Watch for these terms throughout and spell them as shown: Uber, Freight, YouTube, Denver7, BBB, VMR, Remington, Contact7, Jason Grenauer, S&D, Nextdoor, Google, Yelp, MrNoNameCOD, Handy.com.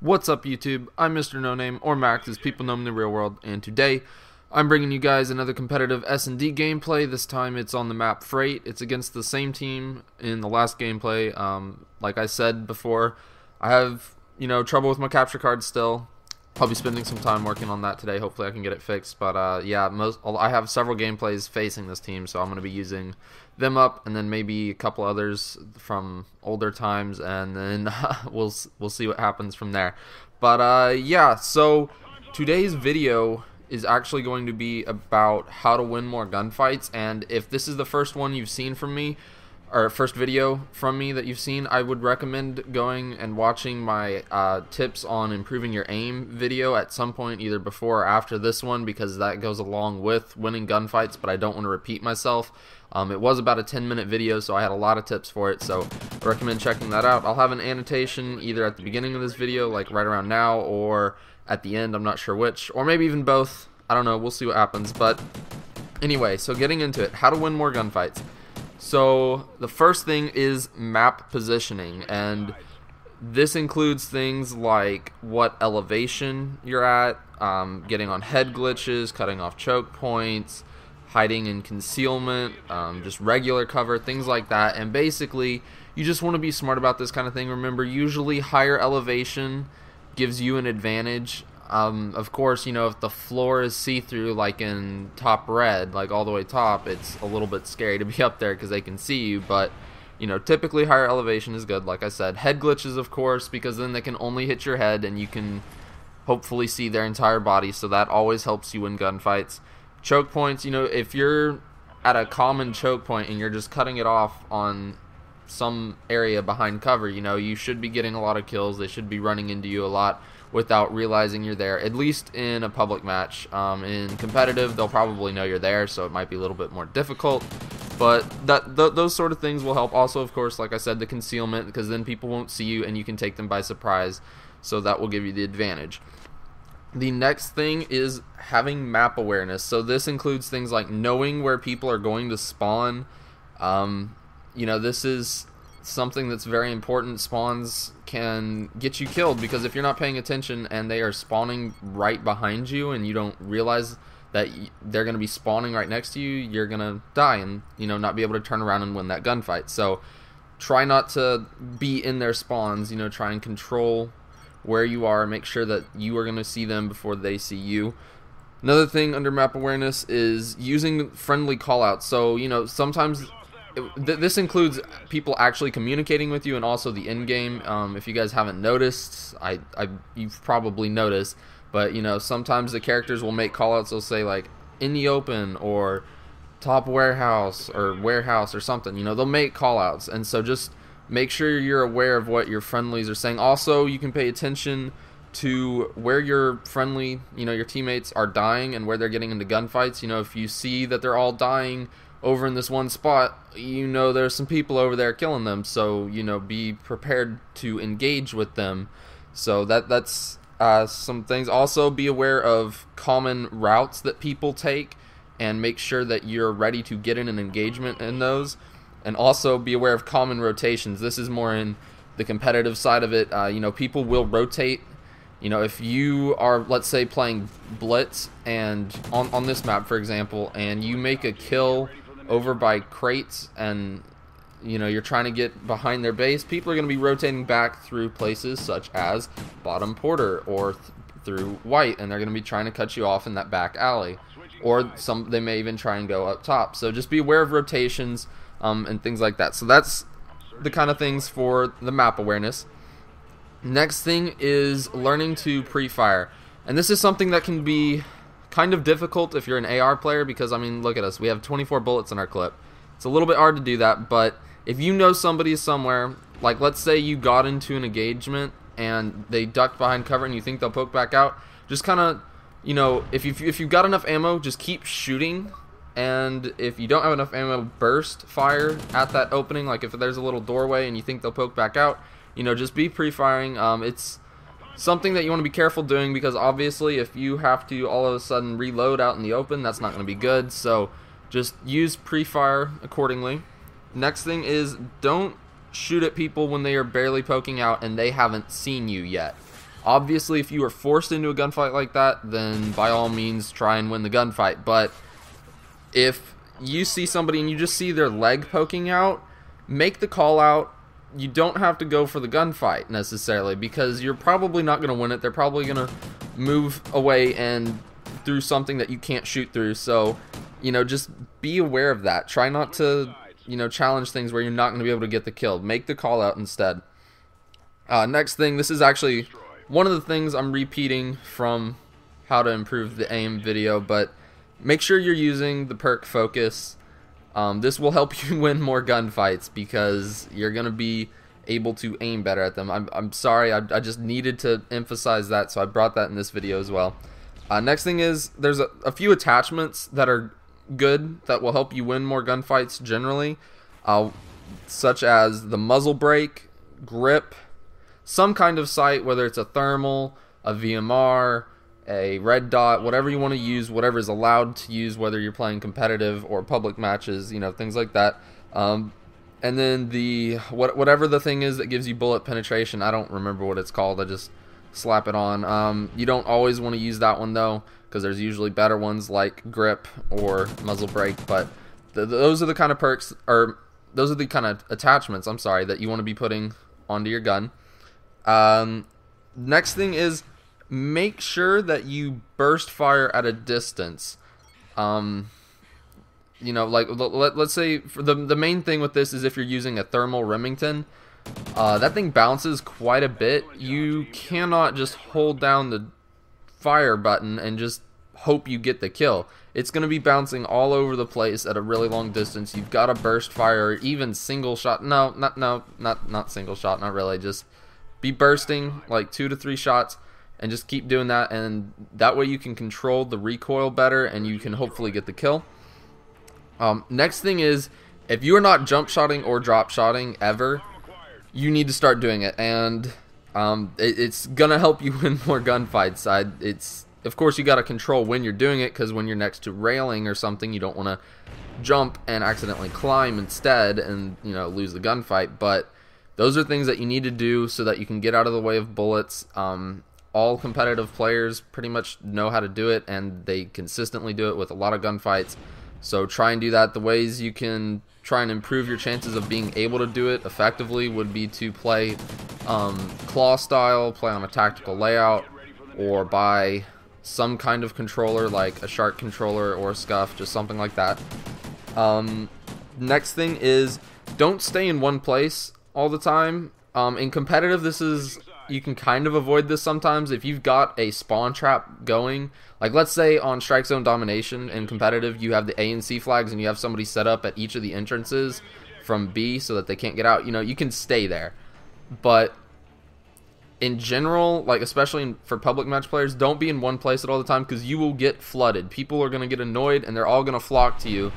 What's up YouTube, I'm Mr. No Name, or Max as people know him in the real world, and today I'm bringing you guys another competitive S&D gameplay. This time it's on the map Freight. It's against the same team in the last gameplay. Like I said before, I have, trouble with my capture card still. I'll be spending some time working on that today. Hopefully I can get it fixed, but yeah, I have several gameplays facing this team, so I'm going to be using them up and then maybe a couple others from older times, and then we'll see what happens from there. But yeah, so today's video is actually going to be about how to win more gunfights, and if this is the first one you've seen from me, or first video from me that you've seen, I would recommend going and watching my tips on improving your aim video at some point, either before or after this one, because that goes along with winning gunfights, but I don't want to repeat myself. It was about a 10-minute video, so I had a lot of tips for it, so I recommend checking that out. I'll have an annotation either at the beginning of this video, like right around now, or at the end, I'm not sure which, or maybe even both. I don't know, we'll see what happens. But anyway, so getting into it, how to win more gunfights. So the first thing is map positioning, and this includes things like what elevation you're at, getting on head glitches, cutting off choke points, hiding in concealment, just regular cover, things like that. And basically you just want to be smart about this kind of thing. Remember, usually higher elevation gives you an advantage. Of course, if the floor is see-through, like in top red, like all the way top, it's a little bit scary to be up there because they can see you, but typically higher elevation is good, like I said. Head glitches, of course, because then they can only hit your head and you can hopefully see their entire body, so that always helps you in gunfights. Choke points, if you're at a common choke point and you're just cutting it off on some area behind cover, you should be getting a lot of kills. They should be running into you a lot without realizing you're there, at least in a public match. In competitive, they'll probably know you're there, so it might be a little bit more difficult, but those sort of things will help. Also, of course, like I said, the concealment, because then people won't see you and you can take them by surprise, so that will give you the advantage. The next thing is having map awareness. So this includes things like knowing where people are going to spawn. This is something that's very important. Spawns can get you killed, because if you're not paying attention and they are spawning right behind you and you don't realize that they're going to be spawning right next to you, you're going to die and not be able to turn around and win that gunfight. So try not to be in their spawns. Try and control where you are. Make sure that you are going to see them before they see you. Another thing under map awareness is using friendly callouts. So sometimes this includes people actually communicating with you, and also the end game. If you guys haven't noticed, you've probably noticed, but sometimes the characters will make callouts. They'll say like in the open, or top warehouse or something. They'll make callouts, and so just make sure you're aware of what your friendlies are saying. Also, you can pay attention to where your friendly, your teammates are dying and where they're getting into gunfights. If you see that they're all dying over in this one spot, there's some people over there killing them, so be prepared to engage with them. So that's some things. Also, be aware of common routes that people take and make sure that you're ready to get in an engagement in those. And also be aware of common rotations. This is more in the competitive side of it. People will rotate. If you are, let's say, playing Blitz, and on this map, for example, and you make a kill over by crates, and you're trying to get behind their base, people are going to be rotating back through places such as bottom porter, or through white, and they're going to be trying to cut you off in that back alley, or they may even try and go up top. So just be aware of rotations and things like that. So that's the kind of things for the map awareness. Next thing is learning to pre-fire, and this is something that can be kind of difficult if you're an AR player, because look at us, we have 24 bullets in our clip. It's a little bit hard to do that, but if somebody's somewhere, like let's say you got into an engagement and they ducked behind cover and you think they'll poke back out, just kind of, if you've got enough ammo, just keep shooting. And if you don't have enough ammo, burst fire at that opening. Like if there's a little doorway and you think they'll poke back out, just be pre-firing. It's something that you want to be careful doing, because obviously if you have to all of a sudden reload out in the open, that's not going to be good. So just use pre-fire accordingly. Next thing is, don't shoot at people when they are barely poking out and they haven't seen you yet. Obviously, if you are forced into a gunfight like that, then by all means try and win the gunfight. But if you see somebody and you just see their leg poking out, make the call out. You don't have to go for the gunfight necessarily, because you're probably not going to win it. They're probably going to move away and through something that you can't shoot through. So, you know, just be aware of that. Try not to, you know, challenge things where you're not going to be able to get the kill. Make the call out instead. Next thing, this is actually one of the things I'm repeating from how to improve the aim video, but make sure you're using the perk focus. This will help you win more gunfights because you're going to be able to aim better at them. I'm sorry, I just needed to emphasize that, so I brought that in this video as well. Next thing is, there's a few attachments that are good that will help you win more gunfights generally, such as the muzzle brake, grip, some kind of sight, whether it's a thermal, a VMR, a red dot, whatever you want to use, whatever is allowed to use, whether you're playing competitive or public matches, you know, things like that. And then the whatever the thing is that gives you bullet penetration, I don't remember what it's called, I just slap it on. You don't always want to use that one though, because there's usually better ones like grip or muzzle brake. But those are the kind of perks, or those are the kind of attachments, I'm sorry, that you want to be putting onto your gun. Next thing is, make sure that you burst fire at a distance. You know, like let's say for the main thing with this is if you're using a thermal Remington, that thing bounces quite a bit. You cannot just hold down the fire button and just hope you get the kill. It's going to be bouncing all over the place at a really long distance. You've got to burst fire, even single shot. No, not single shot, not really. Just be bursting like 2 to 3 shots. And just keep doing that, and that way you can control the recoil better and you can hopefully get the kill. Next thing is, if you are not jump shotting or drop shotting ever, you need to start doing it, and it's gonna help you win more gunfights. It's of course you gotta control when you're doing it, because when you're next to railing or something, you don't want to jump and accidentally climb instead and, you know, lose the gunfight. But those are things that you need to do so that you can get out of the way of bullets. All competitive players pretty much know how to do it, and they consistently do it with a lot of gunfights. So try and do that. The ways you can try and improve your chances of being able to do it effectively would be to play claw style, play on a tactical layout, or buy some kind of controller like a Shark controller or a Scuff, just something like that. Next thing is, don't stay in one place all the time. In competitive, this is... you can kind of avoid this sometimes if you've got a spawn trap going. Like, let's say on Strike Zone Domination and competitive, you have the A and C flags and you have somebody set up at each of the entrances from B so that they can't get out. You know, you can stay there. But in general, like especially for public match players, don't be in one place at all the time, because you will get flooded. People are going to get annoyed and they're all going to flock to you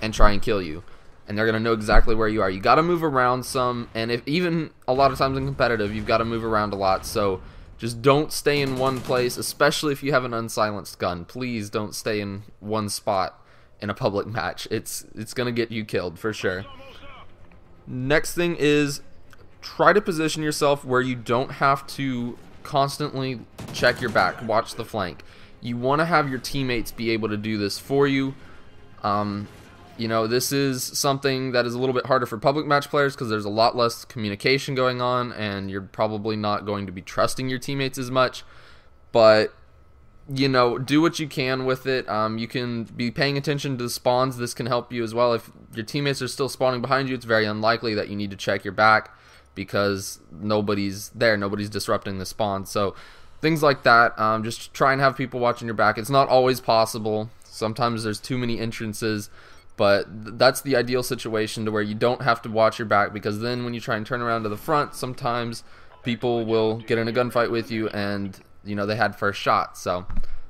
and try and kill you. And they're going to know exactly where you are. You got to move around some, and if even a lot of times in competitive, you've got to move around a lot. So just don't stay in one place, especially if you have an unsilenced gun. Please don't stay in one spot in a public match. It's going to get you killed for sure. Next thing is, try to position yourself where you don't have to constantly check your back, watch the flank. You want to have your teammates be able to do this for you. You know, this is something that is a little bit harder for public match players because there's a lot less communication going on, and you're probably not going to be trusting your teammates as much. But, you know, do what you can with it. You can be paying attention to the spawns. This can help you as well. If your teammates are still spawning behind you, it's very unlikely that you need to check your back because nobody's there. Nobody's disrupting the spawn. So things like that. Just try and have people watching your back. It's not always possible. Sometimes there's too many entrances. But that's the ideal situation, to where you don't have to watch your back, because then when you try and turn around to the front, sometimes people will get in a gunfight with you and, you know, they had first shot. So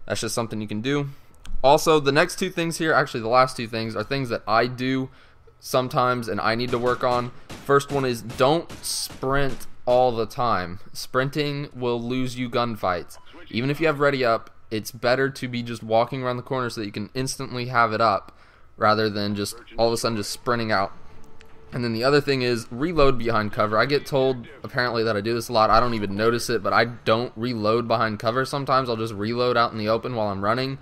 that's just something you can do. Also, the next two things here, actually the last two things, are things that I do sometimes and I need to work on. First one is, don't sprint all the time. Sprinting will lose you gunfights. Even if you have ready up, it's better to be just walking around the corner so that you can instantly have it up, rather than just all of a sudden just sprinting out. And then the other thing is reload behind cover. I get told apparently that I do this a lot. I don't even notice it, but I don't reload behind cover. Sometimes I'll just reload out in the open while I'm running,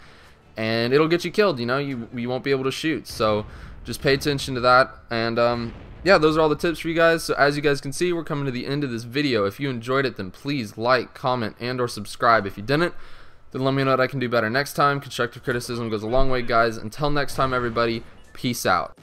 and it'll get you killed. You know, you won't be able to shoot. So just pay attention to that. And yeah, those are all the tips for you guys. So as you guys can see, we're coming to the end of this video. If you enjoyed it, then please like, comment, and or subscribe. If you didn't, then let me know what I can do better next time. Constructive criticism goes a long way, guys. Until next time, everybody, peace out.